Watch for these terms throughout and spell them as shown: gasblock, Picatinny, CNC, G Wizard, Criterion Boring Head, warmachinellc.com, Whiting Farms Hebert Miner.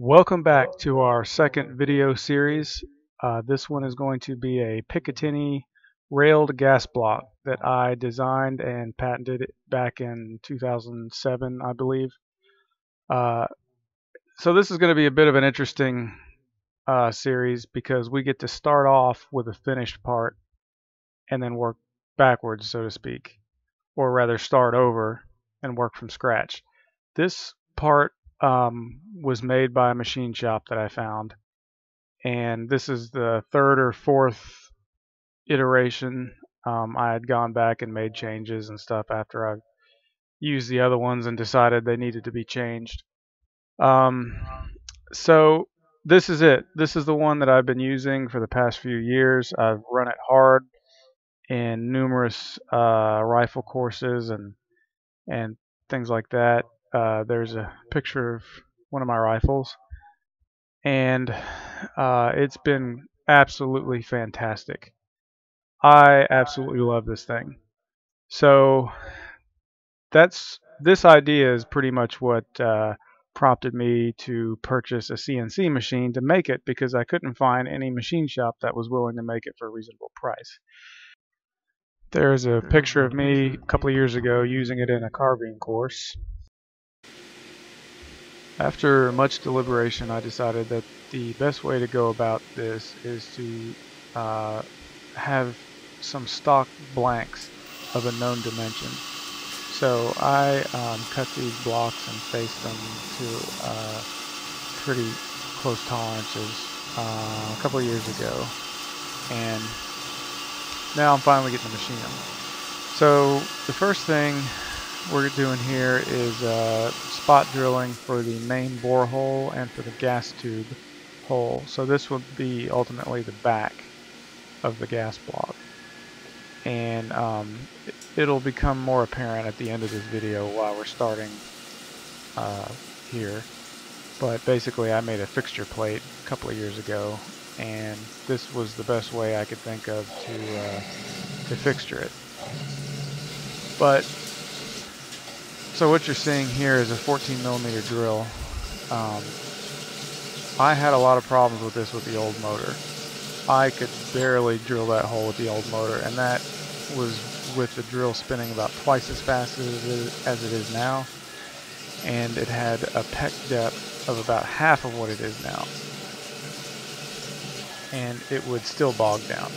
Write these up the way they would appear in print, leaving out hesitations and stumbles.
Welcome back to our second video series. This one is going to be a Picatinny railed gas block that I designed and patented back in 2007, I believe. So this is going to be a bit of an interesting series because we get to start off with a finished part and then work backwards, so to speak, or rather start over and work from scratch. This part was made by a machine shop that I found, and this is the third or fourth iteration. I had gone back and made changes and stuff after I used the other ones and decided they needed to be changed. So this is it. This is the one that I've been using for the past few years. I've run it hard in numerous rifle courses and things like that. There's a picture of one of my rifles, and it's been absolutely fantastic. I absolutely love this thing. So this idea is pretty much what prompted me to purchase a CNC machine to make it, because I couldn't find any machine shop that was willing to make it for a reasonable price. There's a picture of me a couple of years ago using it in a carbine course. After much deliberation, I decided that the best way to go about this is to have some stock blanks of a known dimension. So I cut these blocks and faced them to pretty close tolerances a couple of years ago, and now I'm finally getting to machine them. So the first thing we're doing here is spot drilling for the main borehole and for the gas tube hole. So this would be ultimately the back of the gas block, and it'll become more apparent at the end of this video while we're starting here. But basically I made a fixture plate a couple of years ago, and this was the best way I could think of to fixture it. So what you're seeing here is a 14mm drill. I had a lot of problems with this with the old motor. I could barely drill that hole with the old motor, and that was with the drill spinning about twice as fast as it is now, and it had a peck depth of about half of what it is now, and it would still bog down.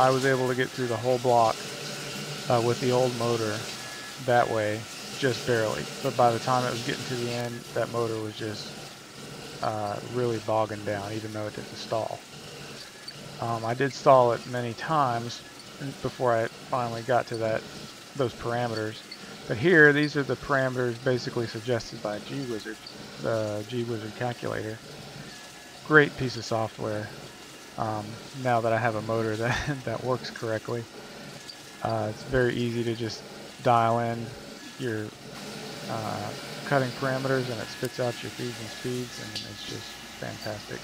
I was able to get through the whole block with the old motor that way, just barely, but by the time it was getting to the end, that motor was just really bogging down, even though it didn't stall. I did stall it many times before I finally got to those parameters, but here these are the parameters basically suggested by G Wizard, the G Wizard calculator. Great piece of software. Now that I have a motor that works correctly, it's very easy to just dial in your cutting parameters, and it spits out your feeds and speeds, and it's just fantastic.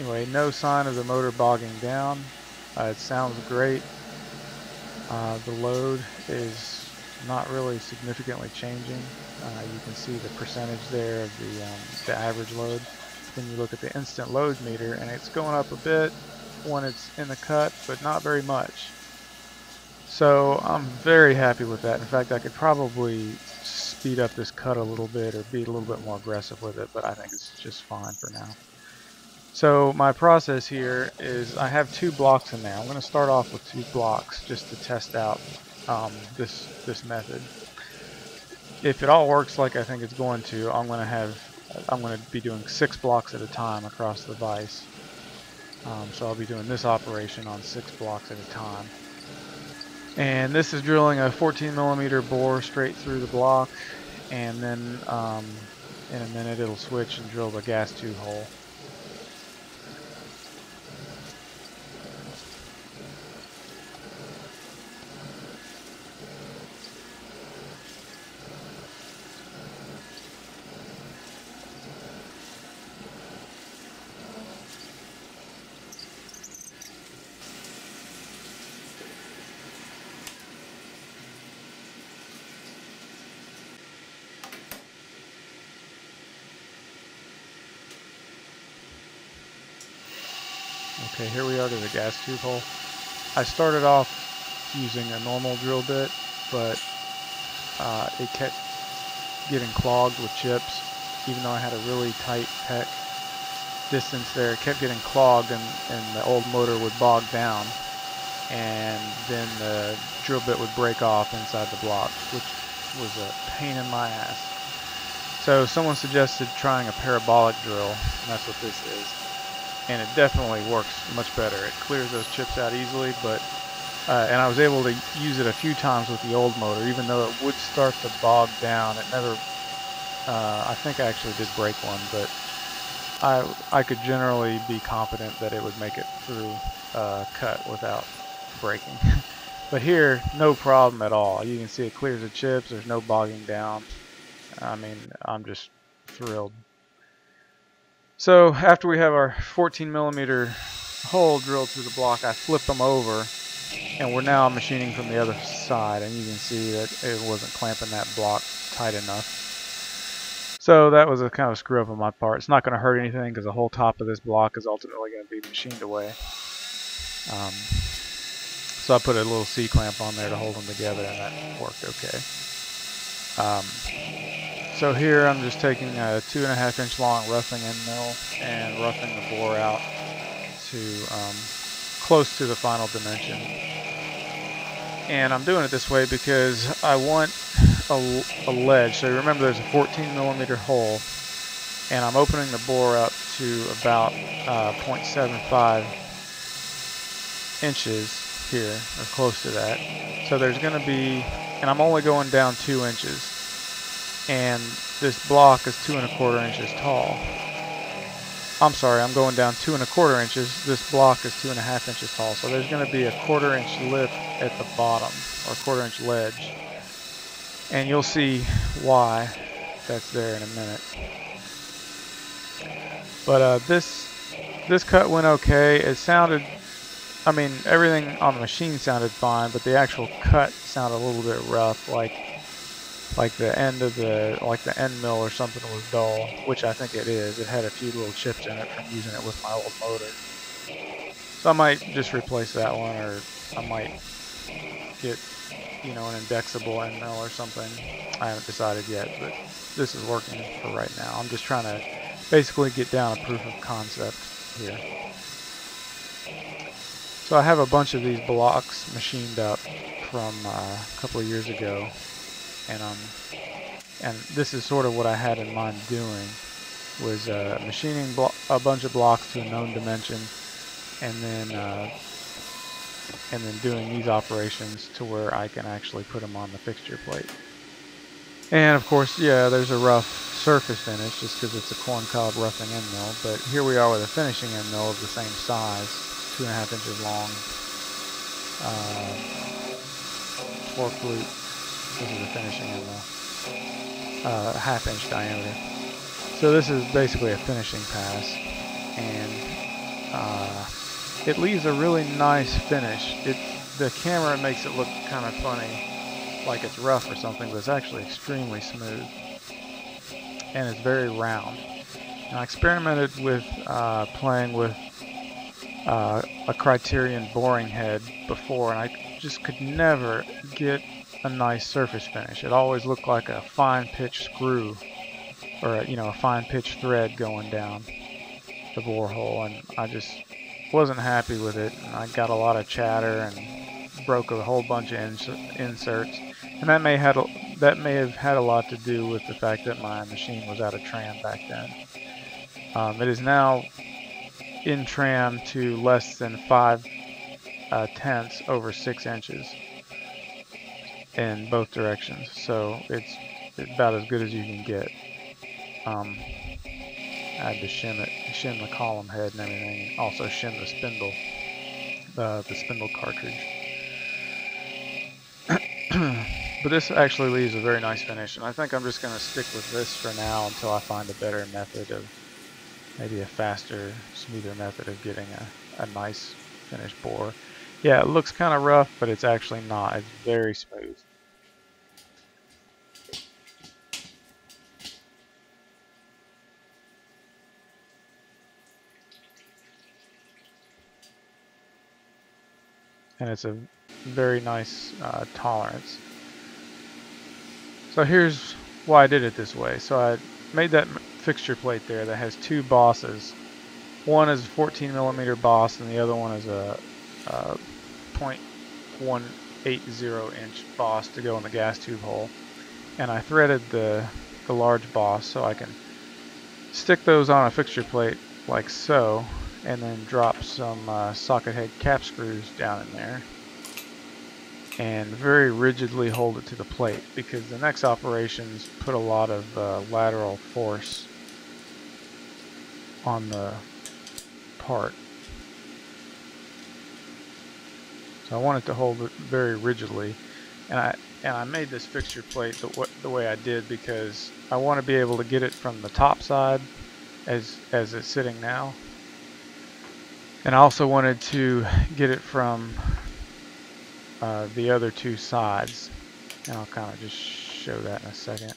Anyway, no sign of the motor bogging down. It sounds great. The load is not really significantly changing. You can see the percentage there of the average load. Then you look at the instant load meter, and it's going up a bit when it's in the cut, but not very much. So I'm very happy with that. In fact, I could probably speed up this cut a little bit or be a little bit more aggressive with it, but I think it's just fine for now. So my process here is I have two blocks in there. I'm going to start off with two blocks just to test out this method. If it all works like I think it's going to, I'm going to be doing 6 blocks at a time across the vise. So I'll be doing this operation on 6 blocks at a time. And this is drilling a 14mm bore straight through the block, and then in a minute it'll switch and drill the gas tube hole. Okay, here we are to the gas tube hole. I started off using a normal drill bit, but it kept getting clogged with chips, even though I had a really tight peck distance there. It kept getting clogged, and the old motor would bog down, and then the drill bit would break off inside the block, which was a pain in my ass. So someone suggested trying a parabolic drill, and that's what this is. And it definitely works much better. It clears those chips out easily, but and I was able to use it a few times with the old motor, even though it would start to bog down. It never, I think I actually did break one, but I could generally be confident that it would make it through a cut without breaking. But here, no problem at all. You can see it clears the chips, there's no bogging down. I mean, I'm just thrilled. So after we have our 14mm hole drilled through the block, I flip them over, and we're now machining from the other side, and you can see that it wasn't clamping that block tight enough. So that was a kind of screw up on my part. It's not going to hurt anything because the whole top of this block is ultimately going to be machined away. So I put a little C-clamp on there to hold them together, and that worked okay. So here I'm just taking a 2.5 inch long roughing end mill and roughing the bore out to close to the final dimension. And I'm doing it this way because I want a ledge. So remember, there's a 14mm hole, and I'm opening the bore up to about 0.75 inches here, or close to that. So there's going to be, and I'm only going down 2 inches, and this block is 2.25 inches tall. I'm sorry, I'm going down 2.25 inches. This block is 2.5 inches tall, so there's going to be a 1/4 inch lift at the bottom, or 1/4 inch ledge, and you'll see why that's there in a minute. But this cut went okay. It sounded, I mean, everything on the machine sounded fine, but the actual cut sounded a little bit rough, like the end of the, like the end mill or something was dull, which I think it is. It had a few little chips in it from using it with my old motor. So I might just replace that one, or I might get, you know, an indexable end mill or something. I haven't decided yet, but this is working for right now. I'm just trying to basically get down a proof of concept here. So I have a bunch of these blocks machined up from a couple of years ago, and this is sort of what I had in mind doing, was machining a bunch of blocks to a known dimension, and then doing these operations to where I can actually put them on the fixture plate. And of course, yeah, there's a rough surface finish just because it's a corncob roughing end mill, but here we are with a finishing end mill of the same size, 2.5 inches long, torque loop. This is the finishing end mill, 1/2 inch diameter. So this is basically a finishing pass, and it leaves a really nice finish. The camera makes it look kind of funny, like it's rough or something, but it's actually extremely smooth. And it's very round. And I experimented with playing with a Criterion boring head before, and I just could never get a nice surface finish. It always looked like a fine-pitch screw, or a fine-pitch thread going down the borehole, and I just wasn't happy with it. And I got a lot of chatter and broke a whole bunch of inserts, and that may have had a lot to do with the fact that my machine was out of tram back then. It is now in tram to less than 5/10 over 6 inches in both directions, so it's about as good as you can get. I had to shim the column head and everything, and also shim the spindle, the spindle cartridge. But this actually leaves a very nice finish, and I think I'm just going to stick with this for now until I find a better method, of maybe a faster, smoother method of getting a nice finished bore. Yeah, it looks kind of rough, but it's actually not. It's very smooth. and it's a very nice tolerance. So here's why I did it this way. So I made that fixture plate there that has two bosses. One is a 14mm boss, and the other one is a 0.180-inch boss to go in the gas tube hole. And I threaded the large boss so I can stick those on a fixture plate like so, and then drop some socket head cap screws down in there and very rigidly hold it to the plate, because the next operations put a lot of lateral force on the part. So I want it to hold it very rigidly, and I made this fixture plate the way I did because I want to be able to get it from the top side as it's sitting now, and I also wanted to get it from the other two sides, and I'll kind of just show that in a second.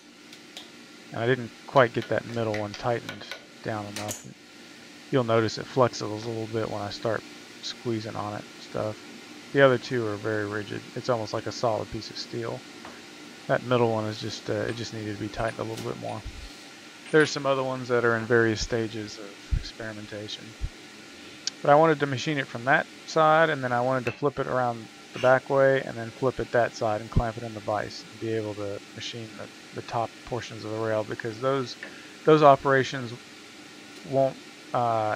And I didn't quite get that middle one tightened down enough. You'll notice it flexes a little bit when I start squeezing on it and stuff. The other two are very rigid. It's almost like a solid piece of steel. That middle one is just, it just needed to be tightened a little bit more. There's some other ones that are in various stages of experimentation. But I wanted to machine it from that side, and then I wanted to flip it around the back way, and then flip it that side and clamp it in the vise and be able to machine the top portions of the rail, because those operations won't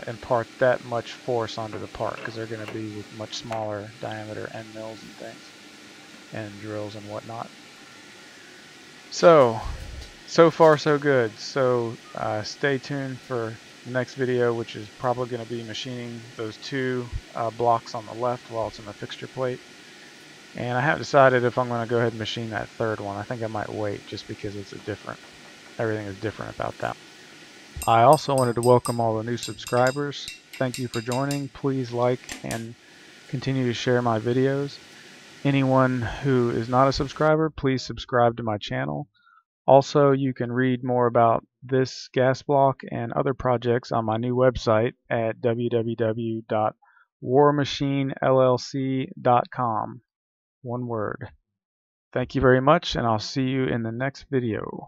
impart that much force onto the part, because they're going to be with much smaller diameter end mills and things, and drills and whatnot. So far so good. So stay tuned for the next video, which is probably going to be machining those two blocks on the left while it's in the fixture plate. And I haven't decided if I'm going to go ahead and machine that third one. I think I might wait, just because it's everything is different about that. I also wanted to welcome all the new subscribers. Thank you for joining. Please like and continue to share my videos. Anyone who is not a subscriber, please subscribe to my channel. Also, you can read more about this gas block and other projects on my new website at www.warmachinellc.com. One word. Thank you very much, and I'll see you in the next video.